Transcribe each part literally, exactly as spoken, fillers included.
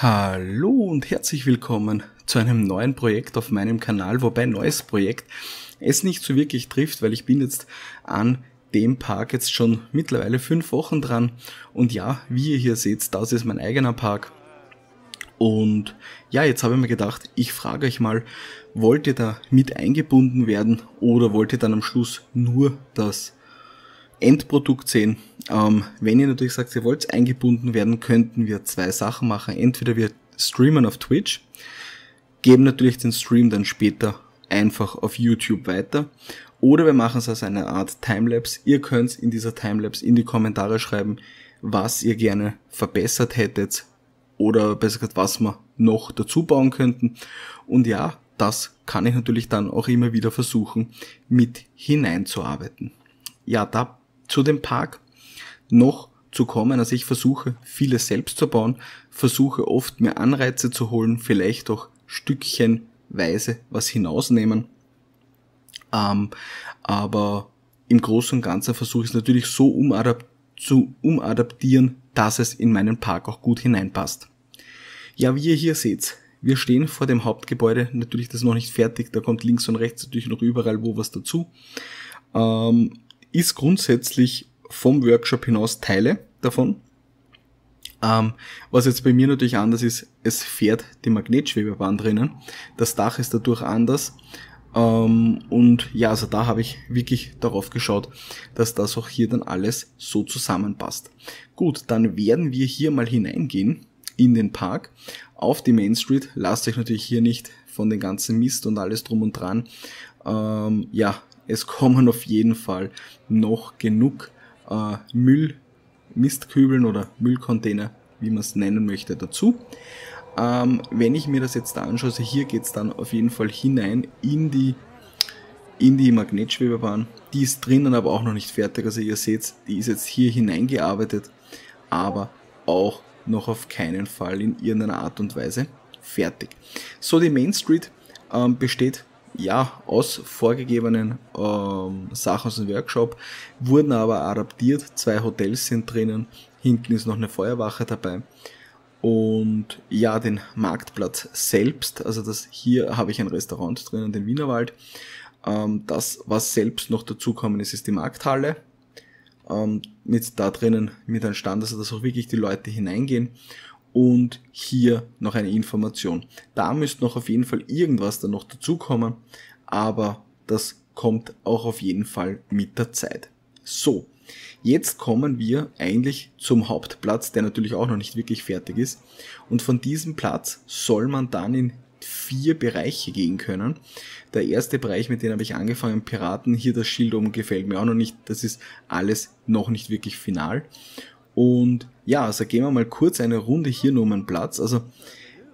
Hallo und herzlich willkommen zu einem neuen Projekt auf meinem Kanal, wobei neues Projekt es nicht so wirklich trifft, weil ich bin jetzt an dem Park jetzt schon mittlerweile fünf Wochen dran und ja, wie ihr hier seht, das ist mein eigener Park und ja, jetzt habe ich mir gedacht, ich frage euch mal, wollt ihr da mit eingebunden werden oder wollt ihr dann am Schluss nur das Endprodukt sehen? Ähm, wenn ihr natürlich sagt, ihr wollt eingebunden werden, könnten wir zwei Sachen machen. Entweder wir streamen auf Twitch, geben natürlich den Stream dann später einfach auf YouTube weiter, oder wir machen es als eine Art Timelapse. Ihr könnt in dieser Timelapse in die Kommentare schreiben, was ihr gerne verbessert hättet oder besser gesagt, was wir noch dazu bauen könnten. Und ja, das kann ich natürlich dann auch immer wieder versuchen, mit hineinzuarbeiten. Ja, da zu dem Park noch zu kommen, also ich versuche vieles selbst zu bauen, versuche oft mir Anreize zu holen, vielleicht auch stückchenweise was hinausnehmen, ähm, aber im Großen und Ganzen versuche ich es natürlich so umadap zu umadaptieren, dass es in meinen Park auch gut hineinpasst. Ja, wie ihr hier seht, wir stehen vor dem Hauptgebäude, natürlich das noch nicht fertig, da kommt links und rechts natürlich noch überall wo was dazu, ähm, ist grundsätzlich vom Workshop hinaus Teile davon. Ähm, was jetzt bei mir natürlich anders ist, es fährt die Magnetschwebebahn drinnen. Das Dach ist dadurch anders. Ähm, und ja, also da habe ich wirklich darauf geschaut, dass das auch hier dann alles so zusammenpasst. Gut, dann werden wir hier mal hineingehen in den Park. Auf die Main Street. Lasst euch natürlich hier nicht von den ganzen Mist und alles drum und dran. Ähm, ja, es kommen auf jeden Fall noch genug äh, Müll, Mistkübeln oder Müllcontainer, wie man es nennen möchte, dazu. Ähm, wenn ich mir das jetzt da anschaue, also hier geht es dann auf jeden Fall hinein in die, in die Magnetschwebebahn. Die ist drinnen aber auch noch nicht fertig, also ihr seht, die ist jetzt hier hineingearbeitet, aber auch noch auf keinen Fall in irgendeiner Art und Weise fertig. So, die Main Street ähm, besteht ja aus vorgegebenen ähm, Sachen aus dem Workshop, wurden aber adaptiert, zwei Hotels sind drinnen, hinten ist noch eine Feuerwache dabei und ja, den Marktplatz selbst, also das hier habe ich ein Restaurant drinnen, den Wienerwald. Ähm, das, was selbst noch dazukommen ist, ist die Markthalle, ähm, mit da drinnen mit einem Stand, also dass auch wirklich die Leute hineingehen. Und hier noch eine Information. Da müsste noch auf jeden Fall irgendwas dann noch dazukommen, aber das kommt auch auf jeden Fall mit der Zeit. So, jetzt kommen wir eigentlich zum Hauptplatz, der natürlich auch noch nicht wirklich fertig ist. Und von diesem Platz soll man dann in vier Bereiche gehen können. Der erste Bereich, mit dem habe ich angefangen, Piraten, hier das Schild oben gefällt mir auch noch nicht. Das ist alles noch nicht wirklich final. Und ja, also gehen wir mal kurz eine Runde hier nur um den Platz. Also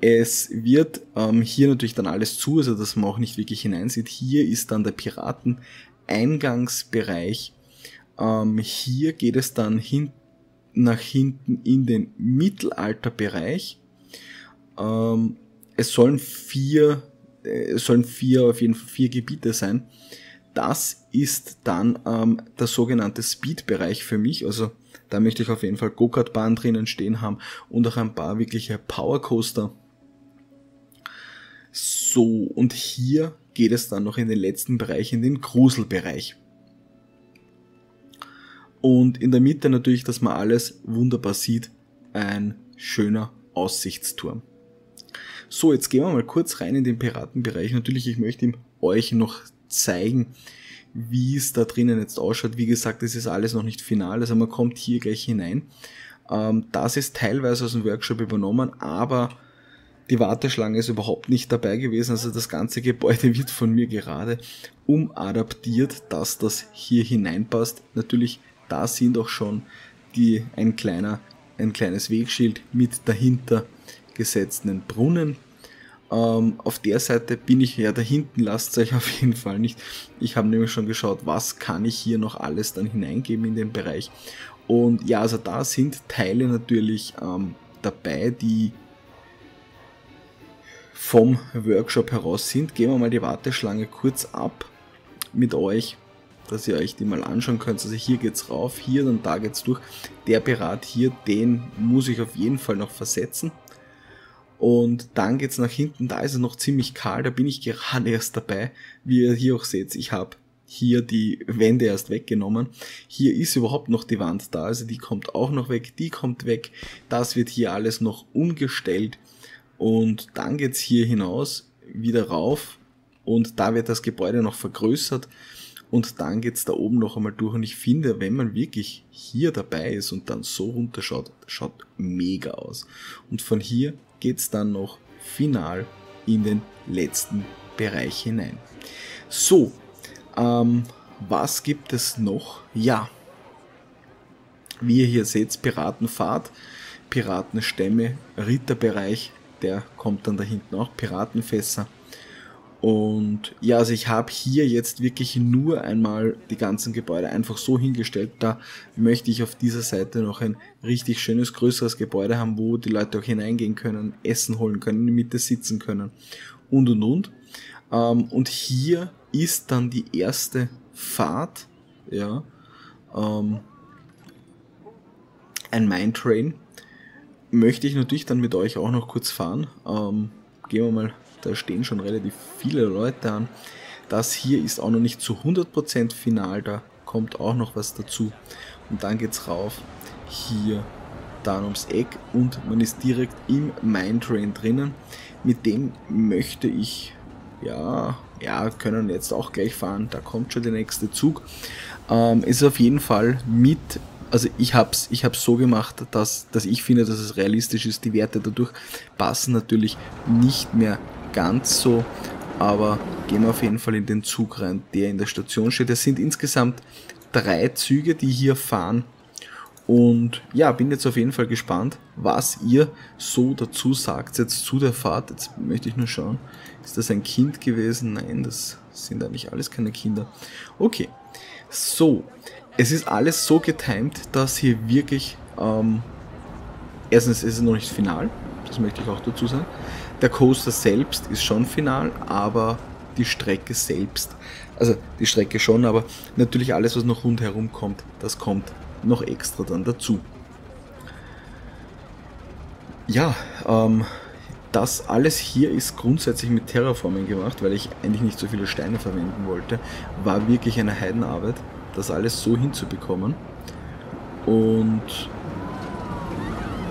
es wird ähm, hier natürlich dann alles zu, also dass man auch nicht wirklich hineinsieht. Hier ist dann der Piraten-Eingangsbereich. Ähm, hier geht es dann hin nach hinten in den Mittelalterbereich. Ähm, es sollen vier, äh, es sollen vier, auf jeden Fall vier Gebiete sein. Das ist dann ähm, der sogenannte Speed-Bereich für mich, also da möchte ich auf jeden Fall Gokartbahn drinnen stehen haben und auch ein paar wirkliche Powercoaster. So, und hier geht es dann noch in den letzten Bereich, in den Gruselbereich. Und in der Mitte natürlich, dass man alles wunderbar sieht, ein schöner Aussichtsturm. So, jetzt gehen wir mal kurz rein in den Piratenbereich. Natürlich, ich möchte ihm euch noch zeigen, wie es da drinnen jetzt ausschaut. Wie gesagt, das ist alles noch nicht final, also man kommt hier gleich hinein. Das ist teilweise aus dem Workshop übernommen, aber die Warteschlange ist überhaupt nicht dabei gewesen, also das ganze Gebäude wird von mir gerade umadaptiert, dass das hier hineinpasst. Natürlich, da sind auch schon die, ein, kleiner, ein kleines Wegschild mit dahinter gesetzten Brunnen. Auf der Seite bin ich ja da hinten, lasst euch auf jeden Fall nicht. Ich habe nämlich schon geschaut, was kann ich hier noch alles dann hineingeben in den Bereich. Und ja, also da sind Teile natürlich ähm, dabei, die vom Workshop heraus sind. Gehen wir mal die Warteschlange kurz ab mit euch, dass ihr euch die mal anschauen könnt. Also hier geht's rauf, hier dann da geht's durch. Der Pirat hier, den muss ich auf jeden Fall noch versetzen. Und dann geht's nach hinten, da ist es noch ziemlich kahl, da bin ich gerade erst dabei. Wie ihr hier auch seht, ich habe hier die Wände erst weggenommen. Hier ist überhaupt noch die Wand da, also die kommt auch noch weg, die kommt weg. Das wird hier alles noch umgestellt. Und dann geht's hier hinaus, wieder rauf. Und da wird das Gebäude noch vergrößert. Und dann geht's da oben noch einmal durch. Und ich finde, wenn man wirklich hier dabei ist und dann so runter schaut, schaut mega aus. Und von hier geht's dann noch final in den letzten Bereich hinein. So, ähm, was gibt es noch? Ja, wie ihr hier seht, Piratenfahrt, Piratenstämme, Ritterbereich, der kommt dann da hinten auch, Piratenfässer. Und ja, also ich habe hier jetzt wirklich nur einmal die ganzen Gebäude einfach so hingestellt. Da möchte ich auf dieser Seite noch ein richtig schönes, größeres Gebäude haben, wo die Leute auch hineingehen können, Essen holen können, in der Mitte sitzen können und und und. Ähm, und hier ist dann die erste Fahrt, ja, ähm, ein Mine Train. Möchte ich natürlich dann mit euch auch noch kurz fahren. Ähm, gehen wir mal... Da stehen schon relativ viele Leute an. Das hier ist auch noch nicht zu hundert Prozent final, da kommt auch noch was dazu. Und dann geht's rauf, hier, dann ums Eck und man ist direkt im Mine Train drinnen. Mit dem möchte ich, ja, ja, können jetzt auch gleich fahren, da kommt schon der nächste Zug. Ähm, ist auf jeden Fall mit... Also ich habe es ich hab's so gemacht, dass, dass ich finde, dass es realistisch ist. Die Werte dadurch passen natürlich nicht mehr ganz so, aber gehen wir auf jeden Fall in den Zug rein, der in der Station steht. Es sind insgesamt drei Züge, die hier fahren. Und ja, bin jetzt auf jeden Fall gespannt, was ihr so dazu sagt, jetzt zu der Fahrt. Jetzt möchte ich nur schauen, ist das ein Kind gewesen? Nein, das sind eigentlich alles keine Kinder. Okay, so... Es ist alles so getimed, dass hier wirklich, ähm, erstens ist es noch nicht final, das möchte ich auch dazu sagen. Der Coaster selbst ist schon final, aber die Strecke selbst, also die Strecke schon, aber natürlich alles, was noch rundherum kommt, das kommt noch extra dann dazu. Ja, ähm, das alles hier ist grundsätzlich mit Terraforming gemacht, weil ich eigentlich nicht so viele Steine verwenden wollte, war wirklich eine Heidenarbeit, das alles so hinzubekommen. Und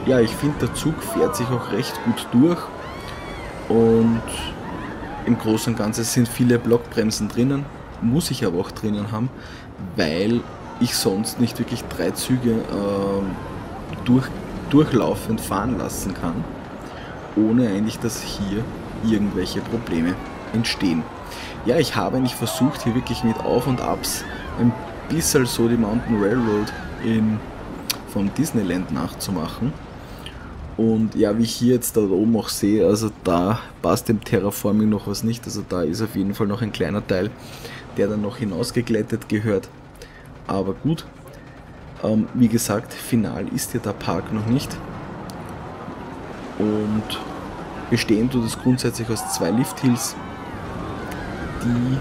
ja, ich finde, der Zug fährt sich auch recht gut durch und im Großen und Ganzen sind viele Blockbremsen drinnen, muss ich aber auch drinnen haben, weil ich sonst nicht wirklich drei Züge äh, durch, durchlaufend fahren lassen kann, ohne eigentlich, dass hier irgendwelche Probleme entstehen. Ja, ich habe eigentlich versucht, hier wirklich mit Auf und Abs ein bisschen so die Mountain Railroad in, vom Disneyland nachzumachen. Und ja, wie ich hier jetzt da oben auch sehe, also da passt dem Terraforming noch was nicht. Also da ist auf jeden Fall noch ein kleiner Teil, der dann noch hinausgeglättet gehört. Aber gut, ähm, wie gesagt, final ist ja der Park noch nicht. Und bestehen tut es grundsätzlich aus zwei Lift-Hills, die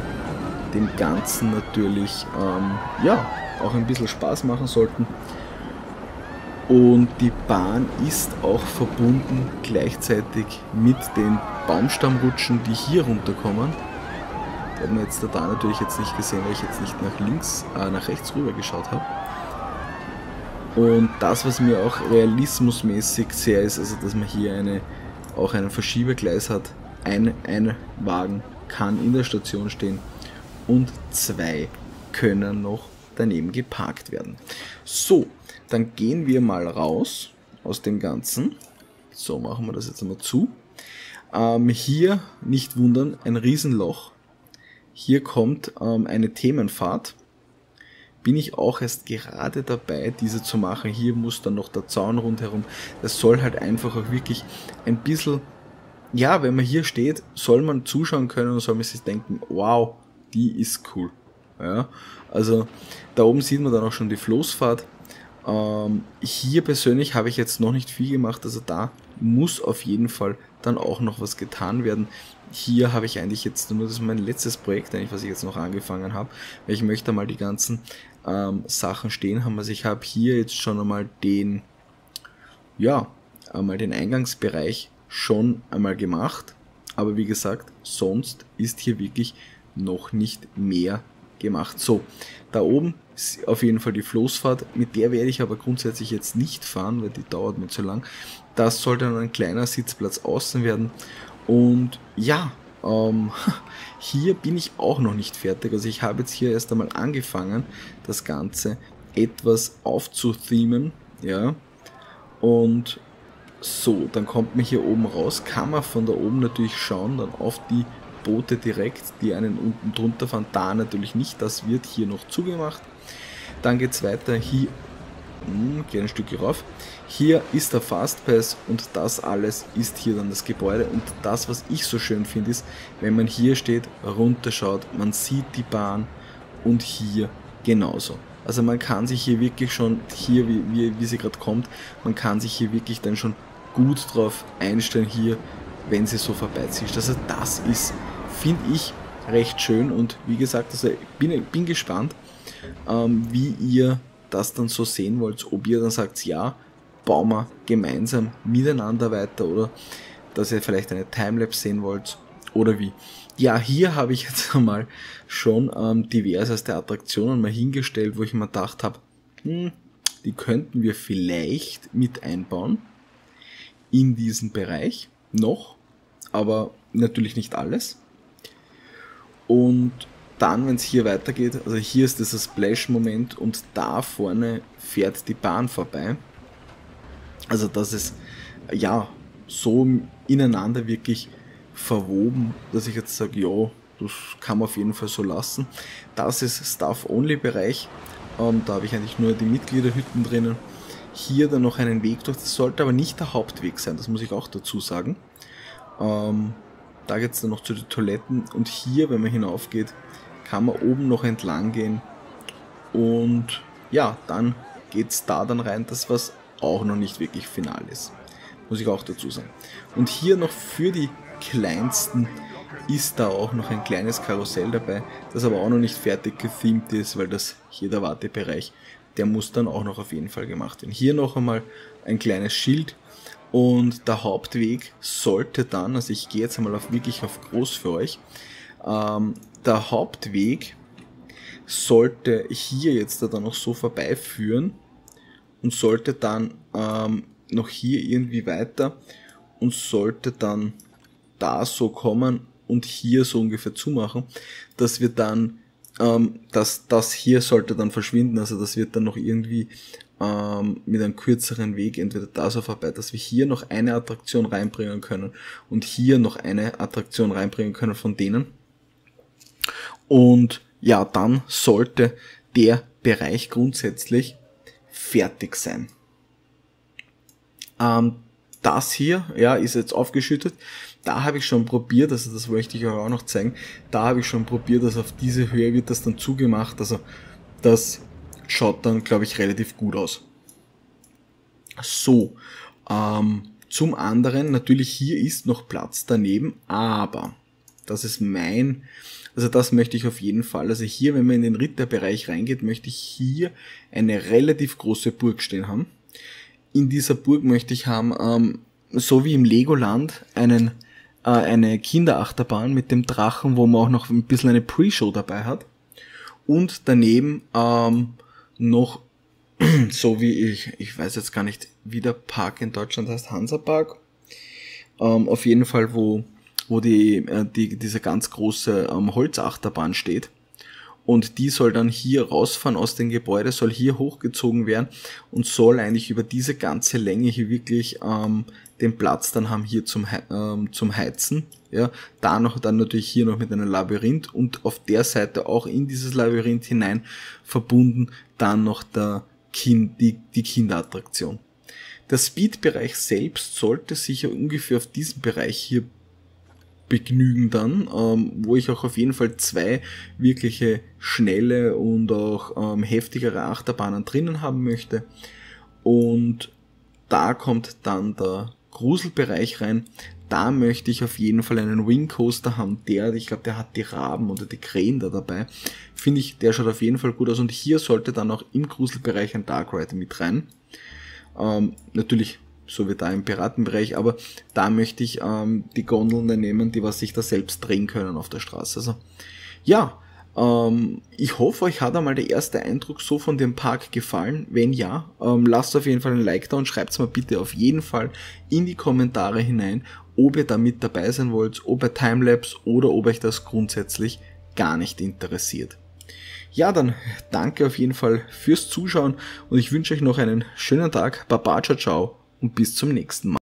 dem Ganzen natürlich ähm, ja, auch ein bisschen Spaß machen sollten. Und die Bahn ist auch verbunden gleichzeitig mit den Baumstammrutschen, die hier runterkommen. Die haben wir jetzt da natürlich jetzt nicht gesehen, weil ich jetzt nicht nach links, äh, nach rechts rüber geschaut habe. Und das, was mir auch realismusmäßig sehr ist, also dass man hier eine, auch einen Verschiebegleis hat, ein, ein Wagen kann in der Station stehen und zwei können noch daneben geparkt werden. So, dann gehen wir mal raus aus dem Ganzen. So, machen wir das jetzt einmal zu. Ähm, hier, nicht wundern, ein Riesenloch. Hier kommt ähm, eine Themenfahrt. Bin ich auch erst gerade dabei, diese zu machen. Hier muss dann noch der Zaun rundherum. Das soll halt einfach auch wirklich ein bisschen... Ja, wenn man hier steht, soll man zuschauen können und soll man sich denken, wow, die ist cool. Ja, also da oben sieht man dann auch schon die Floßfahrt. Ähm, hier persönlich habe ich jetzt noch nicht viel gemacht, also da muss auf jeden Fall dann auch noch was getan werden. Hier habe ich eigentlich jetzt nur, das ist mein letztes Projekt, eigentlich, was ich jetzt noch angefangen habe, weil ich möchte mal die ganzen ähm, Sachen stehen haben. Also ich habe hier jetzt schon einmal den, ja, einmal den Eingangsbereich schon einmal gemacht, aber wie gesagt, sonst ist hier wirklich noch nicht mehr gemacht. So, da oben ist auf jeden Fall die Floßfahrt, mit der werde ich aber grundsätzlich jetzt nicht fahren, weil die dauert mir zu lang. Das soll dann ein kleiner Sitzplatz außen werden. Und ja, ähm, hier bin ich auch noch nicht fertig. Also ich habe jetzt hier erst einmal angefangen, das Ganze etwas aufzuthemen, ja, und so, dann kommt man hier oben raus, kann man von da oben natürlich schauen, dann auf die Boote direkt, die einen unten drunter fahren, da natürlich nicht, das wird hier noch zugemacht. Dann geht es weiter, hier, mh, geh ein Stück hier rauf, hier ist der Fastpass und das alles ist hier dann das Gebäude. Und das, was ich so schön finde, ist, wenn man hier steht, runterschaut, man sieht die Bahn und hier genauso. Also man kann sich hier wirklich schon, hier wie, wie, wie sie gerade kommt, man kann sich hier wirklich dann schon gut drauf einstellen, hier, wenn sie so vorbeizieht. Also das ist, finde ich, recht schön und wie gesagt, also ich bin, bin gespannt, ähm, wie ihr das dann so sehen wollt, ob ihr dann sagt, ja, bauen wir gemeinsam miteinander weiter oder dass ihr vielleicht eine Timelapse sehen wollt oder wie. Ja, hier habe ich jetzt einmal schon ähm, diverseste Attraktionen mal hingestellt, wo ich mir gedacht habe, hm, die könnten wir vielleicht mit einbauen in diesen Bereich noch, aber natürlich nicht alles. Und dann, wenn es hier weitergeht, also hier ist dieser Splash Moment und da vorne fährt die Bahn vorbei. Also das ist ja so ineinander wirklich verwoben, dass ich jetzt sage, ja, das kann man auf jeden Fall so lassen. Das ist Staff Only Bereich, ähm, da habe ich eigentlich nur die Mitgliederhütten drinnen. Hier dann noch einen Weg durch, das sollte aber nicht der Hauptweg sein, das muss ich auch dazu sagen. Ähm, da geht es dann noch zu den Toiletten und hier, wenn man hinauf geht, kann man oben noch entlang gehen und ja, dann geht es da dann rein, das was auch noch nicht wirklich final ist, muss ich auch dazu sagen. Und hier noch für die Kleinsten ist da auch noch ein kleines Karussell dabei, das aber auch noch nicht fertig gethemt ist, weil das hier der Wartebereich, der muss dann auch noch auf jeden Fall gemacht werden. Hier noch einmal ein kleines Schild und der Hauptweg sollte dann, also ich gehe jetzt einmal auf wirklich auf groß für euch, ähm, der Hauptweg sollte hier jetzt dann noch so vorbeiführen und sollte dann ähm, noch hier irgendwie weiter und sollte dann da so kommen und hier so ungefähr zumachen, dass wir dann, ähm, dass das hier sollte dann verschwinden, also das wird dann noch irgendwie ähm, mit einem kürzeren Weg entweder da so vorbei, dass wir hier noch eine Attraktion reinbringen können und hier noch eine Attraktion reinbringen können von denen. Und ja, dann sollte der Bereich grundsätzlich fertig sein. Ähm, das hier, ja, ist jetzt aufgeschüttet. Da habe ich schon probiert, also das wollte ich euch auch noch zeigen, da habe ich schon probiert, dass auf diese Höhe wird das dann zugemacht, also das schaut dann, glaube ich, relativ gut aus. So, ähm, zum anderen, natürlich hier ist noch Platz daneben, aber das ist mein, also das möchte ich auf jeden Fall, also hier, wenn man in den Ritterbereich reingeht, möchte ich hier eine relativ große Burg stehen haben. In dieser Burg möchte ich haben, ähm, so wie im Legoland, einen eine Kinderachterbahn mit dem Drachen, wo man auch noch ein bisschen eine Pre-Show dabei hat. Und daneben ähm, noch, so wie ich, ich weiß jetzt gar nicht, wie der Park in Deutschland heißt, Hansapark. Ähm, auf jeden Fall, wo, wo die, äh, die, diese ganz große ähm, Holzachterbahn steht. Und die soll dann hier rausfahren aus dem Gebäude, soll hier hochgezogen werden und soll eigentlich über diese ganze Länge hier wirklich ähm, den Platz dann haben hier zum, ähm, zum Heizen. Ja, da noch, dann natürlich hier noch mit einem Labyrinth und auf der Seite auch in dieses Labyrinth hinein verbunden dann noch der Kind, die, die Kinderattraktion. Der Speed-Bereich selbst sollte sich ja ungefähr auf diesen Bereich hier begnügen dann, ähm, wo ich auch auf jeden Fall zwei wirkliche schnelle und auch ähm, heftigere Achterbahnen drinnen haben möchte. Und da kommt dann der Gruselbereich rein. Da möchte ich auf jeden Fall einen Wing Coaster haben, der, ich glaube, der hat die Raben oder die Krähen da dabei. Finde ich, der schaut auf jeden Fall gut aus. Und hier sollte dann auch im Gruselbereich ein Dark Ride mit rein. Ähm, natürlich so wie da im Piratenbereich, aber da möchte ich ähm, die Gondeln dann nehmen, die was sich da selbst drehen können auf der Straße. Also ja, ähm, ich hoffe, euch hat einmal der erste Eindruck so von dem Park gefallen. Wenn ja, ähm, lasst auf jeden Fall ein Like da und schreibt es mal bitte auf jeden Fall in die Kommentare hinein, ob ihr da mit dabei sein wollt, ob ihr Timelapse oder ob euch das grundsätzlich gar nicht interessiert. Ja, dann danke auf jeden Fall fürs Zuschauen und ich wünsche euch noch einen schönen Tag. Baba, ciao, ciao und bis zum nächsten Mal.